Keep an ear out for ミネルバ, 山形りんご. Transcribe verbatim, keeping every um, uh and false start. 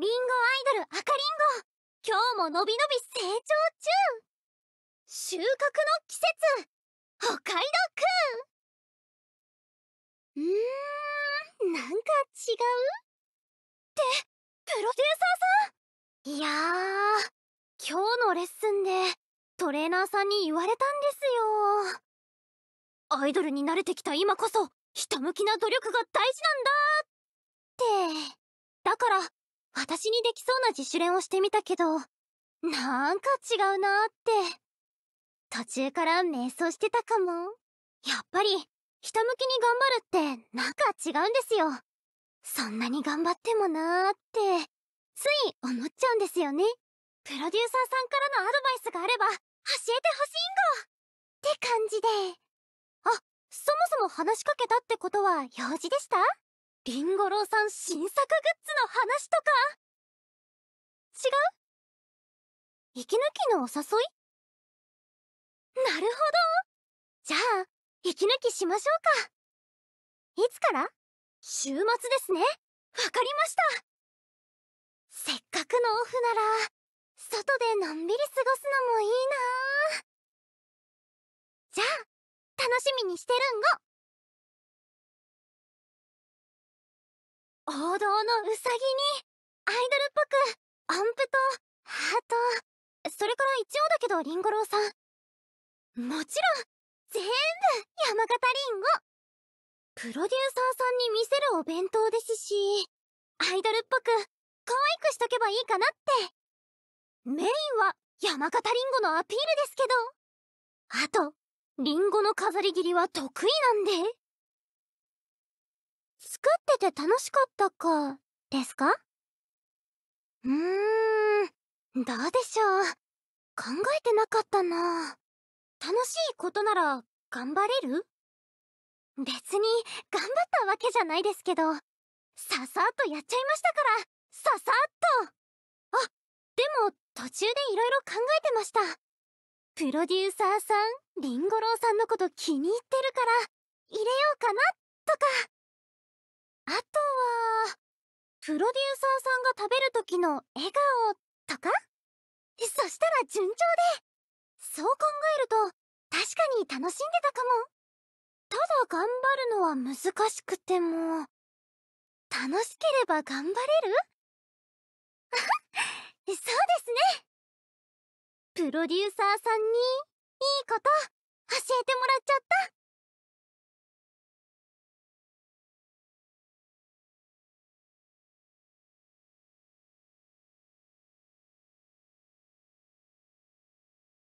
リンゴアイドル赤リンゴ、今日ものびのび成長中。収穫の季節、北海道くん。うーん、なんか違うってプロデューサーさん、いやー、今日のレッスンでトレーナーさんに言われたんですよ。アイドルに慣れてきた今こそひたむきな努力が大事なんだって。だから私にできそうな自主練をしてみたけど、なんか違うなーって途中から迷走してたかも。やっぱりひたむきに頑張るってなんか違うんですよ。そんなに頑張ってもなーってつい思っちゃうんですよね。プロデューサーさんからのアドバイスがあれば教えてほしいんごって感じで。あ、そもそも話しかけたってことは用事でした？りんご郎さん新作グッズの話とか。違う？息抜きのお誘い？なるほど。じゃあ息抜きしましょうか。いつから？週末ですね。わかりました。せっかくのオフなら外でのんびり過ごすのもいいな。じゃあ楽しみにしてるんご。王道のうさぎにアイドルっぽく音符とハート、それから一応だけどりんご郎さん、もちろん全部山形りんご。プロデューサーさんに見せるお弁当ですし、アイドルっぽく可愛くしとけばいいかなって。メインは山形りんごのアピールですけど、あとりんごの飾り切りは得意なんで。作ってて楽しかったかですか？うーん、どうでしょう。考えてなかったな。楽しいことなら頑張れる？別に頑張ったわけじゃないですけど、ささっとやっちゃいましたから、ささっと。あ、でも途中でいろいろ考えてました。プロデューサーさん、りんご郎さんのこと気に入ってるから入れようかなとか。あとはプロデューサーさんが食べる時の笑顔とか。そしたら順調で、そう考えると確かに楽しんでたかも。ただ頑張るのは難しくても、楽しければ頑張れる？そうですね。プロデューサーさんにいいこと教えてもらっちゃった。